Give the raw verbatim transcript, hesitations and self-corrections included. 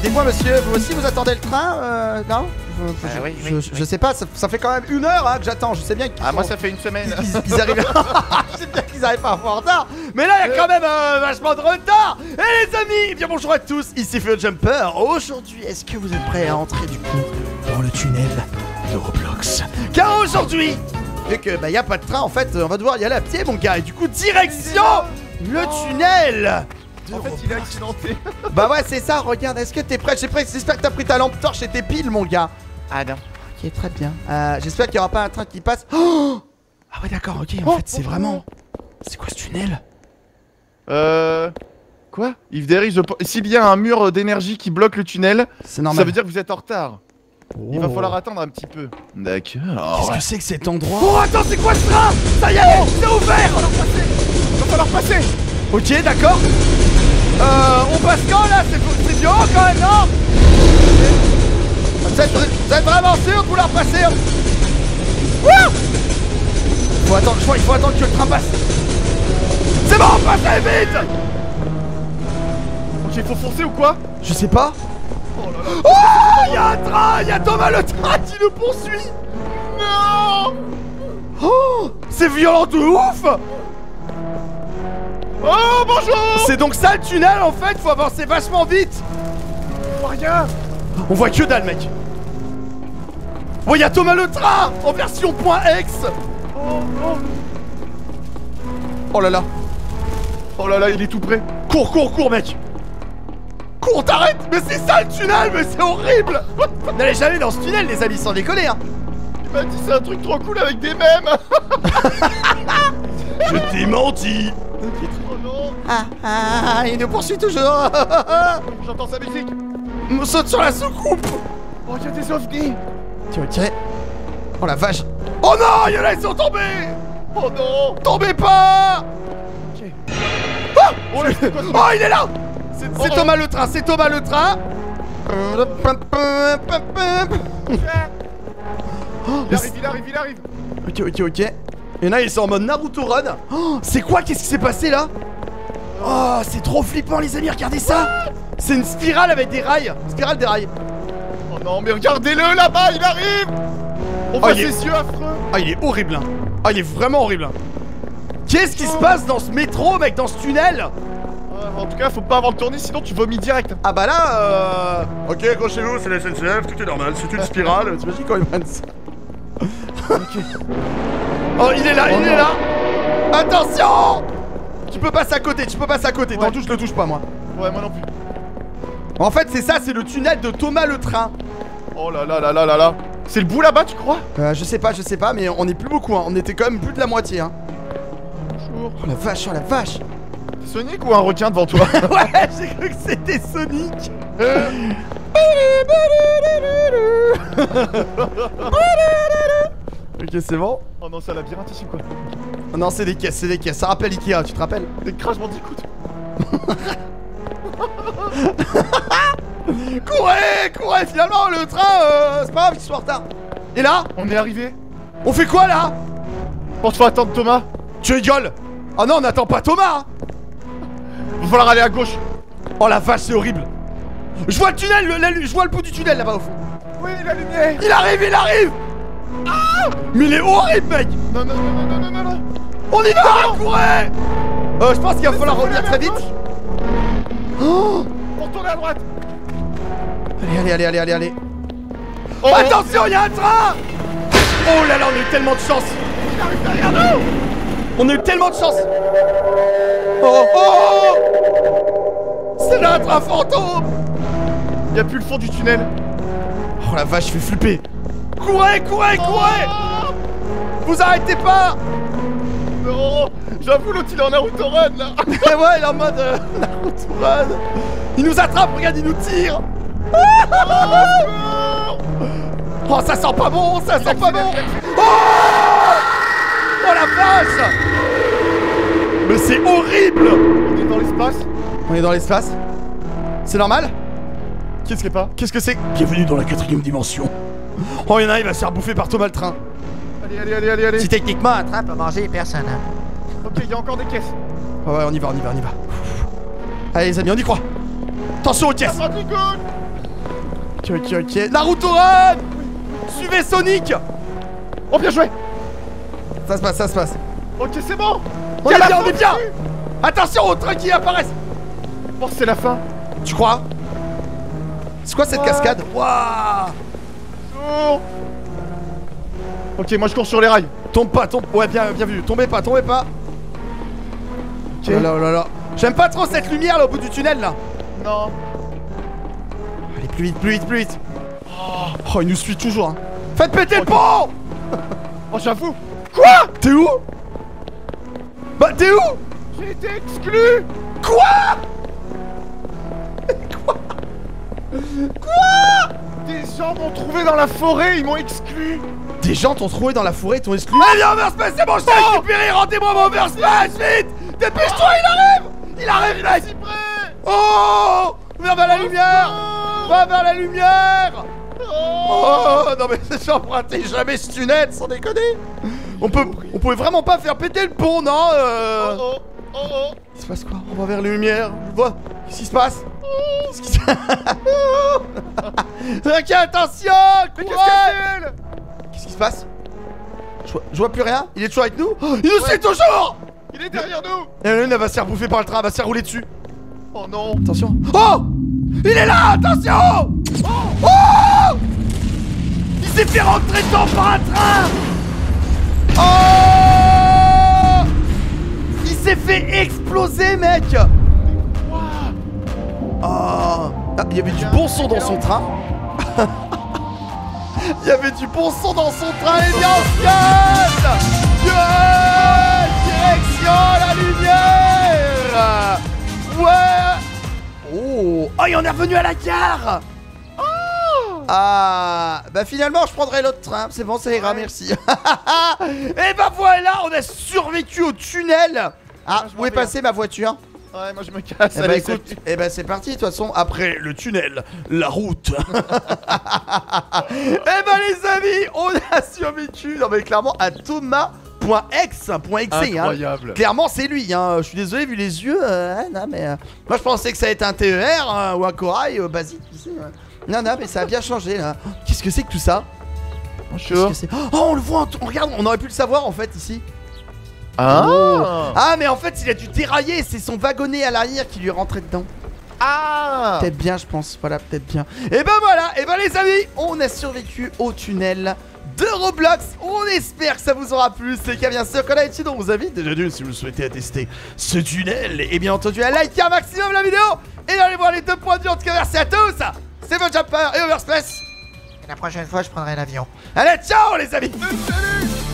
Euh, Dites-moi, monsieur, vous aussi vous attendez le train? euh, Non je, je, euh, oui, je, oui, je, oui. je sais pas, ça, ça fait quand même une heure hein, que j'attends. Je sais bien qu'ils Ah, sont... moi ça fait une semaine. Ils, ils, ils arrivent... Je sais bien qu'ils arrivent pas à avoir retard. Mais là, il y a quand même euh, vachement de retard. Et les amis, eh bien bonjour à tous, ici Feu Jumper. Aujourd'hui, est-ce que vous êtes prêts à entrer du coup dans le tunnel de Roblox? Car aujourd'hui, vu que bah, y a pas de train, en fait, on va devoir y aller à pied, mon gars. Et du coup, direction le tunnel. En fait, il est accidenté. Bah ouais, c'est ça, regarde, est-ce que t'es prêt? J'espère que t'as pris ta lampe torche et tes piles, mon gars. Ah non. Ok, très bien. Euh, J'espère qu'il n'y aura pas un train qui passe. Oh ah ouais, d'accord, ok, en oh, fait, c'est oh, vraiment... C'est quoi ce tunnel? Euh... Quoi? If there is a... S'il y a un mur d'énergie qui bloque le tunnel, ça veut dire que vous êtes en retard. Oh. Il va falloir attendre un petit peu. D'accord. Qu'est-ce que c'est que cet endroit? Oh, attends, c'est quoi ce train? Ça y est, oh, c'est ouvert. Il va falloir passer. Ok, d'accord. Euh, on passe quand là? C'est violent quand même, non? Vous êtes, vous êtes vraiment sûr de vouloir passer? Wouh! Faut attendre, je crois qu'il faut attendre que le train passe. C'est bon, on passe très vite! Ok, faut foncer ou quoi? Je sais pas. Oh là là! Oh! Y'a un train! Y'a Thomas le train qui le poursuit! Non! Oh! C'est violent de ouf! Oh bonjour! C'est donc ça le tunnel en fait, faut avancer vachement vite! On voit rien! On voit que dalle mec! Oh y'a Thomas le train! En version .exe! Oh, oh. Oh là là! Oh là là, il est tout prêt! Cours, cours, cours mec! Cours, t'arrête! Mais c'est ça le tunnel! Mais c'est horrible! N'allez jamais dans ce tunnel les amis, sans décoller hein! Tu m'as dit c'est un truc trop cool avec des mèmes! Je t'ai menti! Ah ah, il nous poursuit toujours. J'entends sa musique. On saute sur la soucoupe. Oh, il y a des ovnis. Tu vas le tirer. Oh la vache. Oh non, il y en a, ils sont tombés. Oh non. Tombez pas. Ok. Ah oh, là, quoi, oh, il est là. C'est oh, oh. Thomas le train, c'est Thomas le train. Il arrive, il arrive, il arrive. Ok, ok, ok. Il y en a, ils sont en mode Naruto run. Oh, c'est quoi? Qu'est-ce qui s'est passé là? Oh, c'est trop flippant, les amis, regardez ça! C'est une spirale avec des rails! Spirale des rails! Oh non, mais regardez-le là-bas, il arrive! On voit ses yeux affreux! Ah, il est horrible! Ah, il est vraiment horrible! Qu'est-ce qui se passe dans ce métro, mec, dans ce tunnel? En tout cas, faut pas avant de tourner, sinon tu vomis direct! Ah bah là, euh. Ok, accrochez-vous, c'est la S N C F, tout est normal, c'est une spirale, t'imagines quand il va ça? Ok. Oh, il est là, il est là! Attention! Tu peux passer à côté, tu peux passer à côté, ouais. T'en touches, je le touche pas moi. Ouais, moi non plus. En fait c'est ça, c'est le tunnel de Thomas le train. Oh là là là là là là. C'est le bout là-bas tu crois? Euh je sais pas, je sais pas, mais on est plus beaucoup hein, on était quand même plus de la moitié hein. Bonjour. Oh la vache, oh la vache. C'est Sonic ou un requin devant toi? Ouais, j'ai cru que c'était Sonic. Ok, c'est bon. Oh non, c'est un labyrinthe ici quoi. Oh non, c'est des caisses, c'est des caisses. Ça rappelle Ikea, tu te rappelles? Des Crash Bandicoot. Courez, courez, finalement, le train, euh, c'est pas grave qu'il soit en retard. Et là? On est arrivé. On fait quoi là? Pense pas attendre Thomas. Tu rigoles? Ah non, on n'attend pas Thomas hein. Va falloir aller à gauche. Oh la vache, c'est horrible. Je vois le tunnel, le, la, je vois le bout du tunnel là-bas au fond. Oui, la lumière. Il arrive, il arrive. Ah mais il est horrible mec. Non non non non non non non. On y va, courez. Euh je pense qu'il va falloir revenir très vite. Oh. On tourne à droite. Allez allez allez allez allez. Oh, attention, il y a un train. Oh là là, on a eu tellement de chance. Il arrive derrière nous. On a eu tellement de chance. Oh oh. C'est là un train fantôme. Il n'y a plus le fond du tunnel. Oh la vache, je suis flippé. Courez, courez, courez! Oh vous arrêtez pas! Non! J'avoue, l'autre il est en Naruto run là! Ouais, ouais, il est en mode euh, Naruto run! Il nous attrape, regarde, il nous tire! Oh, oh ça sent pas bon, ça sent pas bon! Oh, oh la vache! Mais c'est horrible! On est dans l'espace? On est dans l'espace? C'est normal? Qu'est-ce que c'est pas? Qu'est-ce que c'est? Qui est venu dans la quatrième dimension? Oh, y'en a un, il va se faire bouffer par Thomas le train. Allez, allez, allez, allez, allez. Si techniquement, un train peut manger personne. Hein. Ok, il y a encore des caisses. Oh, ouais, on y va, on y va, on y va. Allez, les amis, on y croit. Attention aux caisses. ok, ok, ok. Naruto run! Suivez Sonic! Oh, bien joué! Ça se passe, ça se passe. Ok, c'est bon! On est bien, on est bien! Attention aux trains qui apparaissent! Bon, c'est la fin. Tu crois? C'est quoi cette cascade? Waouh! Oh. Ok, moi je cours sur les rails. Tombe pas, tombe. Ouais, bien, bien vu. Tombez pas, tombez pas. Okay. Oh là là là. J'aime pas trop cette lumière là au bout du tunnel là. Non. Allez, plus vite, plus vite, plus vite. Oh, oh il nous suit toujours. Hein. Faites péter oh, le pont. Oh, j'avoue. Quoi? T'es où? Bah, t'es où? J'ai été exclu. Quoi? Quoi? Quoi? Des gens m'ont trouvé dans la forêt, ils m'ont exclu. Des gens t'ont trouvé dans la forêt, ils t'ont exclu. Allez, OverSpace, c'est bon, je t'ai récupéré, rendez-moi mon OverSpace, vite! Dépêche-toi, il arrive! Il arrive, il arrive! Oh! Va vers la lumière! Va vers la lumière! Oh! Non mais j'empruntais jamais ce tunnel, sans déconner! On peut, on pouvait vraiment pas faire péter le pont, non? euh... Oh oh! Oh oh! Il se passe quoi? On va vers la lumière, on voit! Qu'est-ce qui se passe? Qu'est-ce qui se passe? Ok, attention! Courage! Qu'est-ce qui se passe? Je vois, je vois plus rien. Il est toujours avec nous. Oh, il nous ouais. suit toujours. Il est derrière nous. Et elle va se faire bouffer par le train, elle va se faire rouler dessus. Oh non. Attention. Oh, il est là. Attention. Oh, oh, il s'est fait rentrer dedans par un train. Oh, il s'est fait exploser, mec. Oh, ah, il y avait du bon son dans son train. Il y avait du bon son dans son train et bien on gagne. Yeah, direction la lumière. Ouais. Oh, oh, et on est revenu à la gare. Oh. Ah, bah finalement je prendrai l'autre train. C'est bon, ça ira, ouais. Merci. Et bah voilà, on a survécu au tunnel. Ah, où est passée ma voiture? Ouais, moi je me casse. Eh bah écoute, et bah c'est parti de toute façon, après le tunnel, la route. Eh bah les amis, on a survécu, non mais clairement, à Thomas.exe, incroyable. Hein. Clairement c'est lui, hein. Je suis désolé vu les yeux, euh, non mais... Euh, moi je pensais que ça allait être un T E R euh, ou un Corail, euh, basique, tu sais. Ouais. Non, non, mais ça a bien changé là. Qu'est-ce que c'est que tout ça? Bonjour. Qu'est-ce que c'est? Oh, on le voit, on regarde, on aurait pu le savoir en fait ici. Ah. Oh. Ah mais en fait il a dû dérailler, c'est son wagonnet à l'arrière qui lui est rentré dedans. Ah. Peut-être bien je pense, voilà peut-être bien. Et ben voilà, et ben les amis, on a survécu au tunnel de Roblox. On espère que ça vous aura plu, c'est qu'à bien sûr qu'on a été, donc on vous invite déjà d'une si vous souhaitez attester ce tunnel. Et bien entendu à liker un maximum la vidéo et d'aller voir les deux points de vue. En tout cas merci à tous, c'est Feu Jumper et OverSpace. La prochaine fois je prendrai l'avion. Allez ciao les amis. Salut.